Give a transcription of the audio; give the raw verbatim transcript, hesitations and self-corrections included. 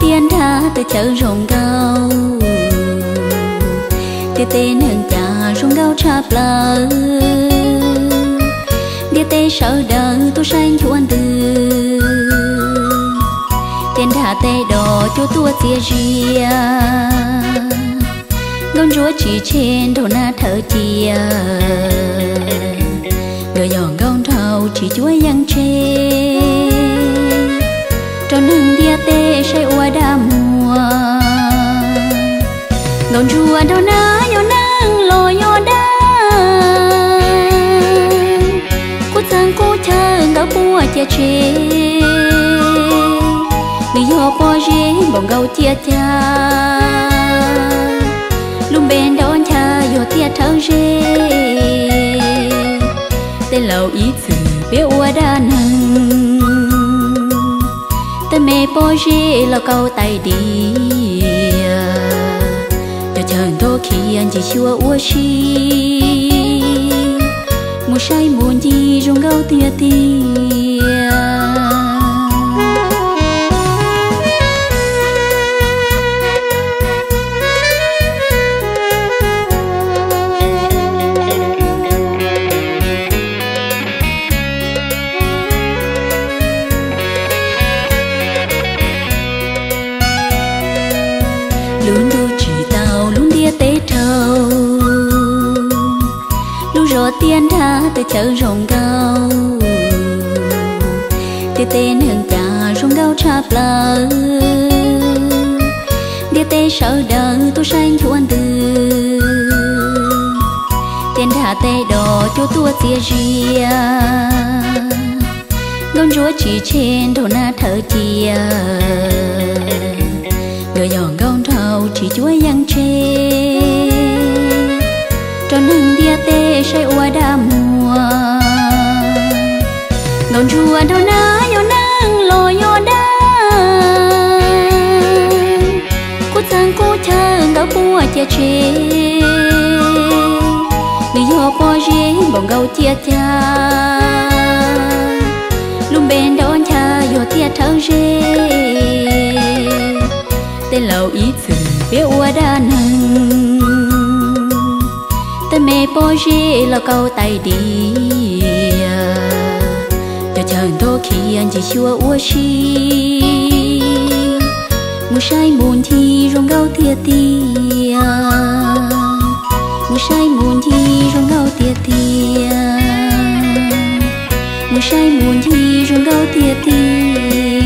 tiên ra từ chợ rồng gâu địa tên hàng chả rồng gâu chạp lờ địa tên sợ đỡ tôi xanh chuan từ tên thả tê đỏ cho tua tia ria con rúa chỉ trên đầu na thở chia người nhọn con thầu chỉ chuối giăng trên tròn hưng địa tê say ua đa mùa con rúa đâu ná nhọn nắng lò nhọn đá cô sang cô chờ gấu bùa chia chê người nhọ po rê bồng gấu chia cha lùm bên đón cha vô tia thấu rê tên lầu ít sự bé ua đa nắng tên mẹ po rê là câu tay đi cho chàng thô khi anh chỉ chua ua chi mùa say muôn gì rung gâu tia tia tiên ra từ chợ rồng gâu địa tên hàng chả rồng gâu chạp lờ địa tên sợ đỡ tôi xanh chuan từ tên thả tê đỏ cho tua tia ria con rúa chỉ trên đầu na thở chia người nhọn con thầu chỉ chuối giăng trên tròn hưng địa tê say ua đa mùa con rùa đâu ná nhọn nắng lò nhọn đá cô sang cô chờ gấu bùa chia chê người nhọ po rê bồng gấu chia cha lùm bên đón cha vô tia thấu rê tên lầu ít sự bé ua đa nắng tên mẹ po rê là câu tay đi cho chàng thô khi anh chỉ chua ua chi mùa say muôn thì rong gâu tia tia mùa say muôn thì rong gâu tia tia mùa say muôn thì rong gâu tia tia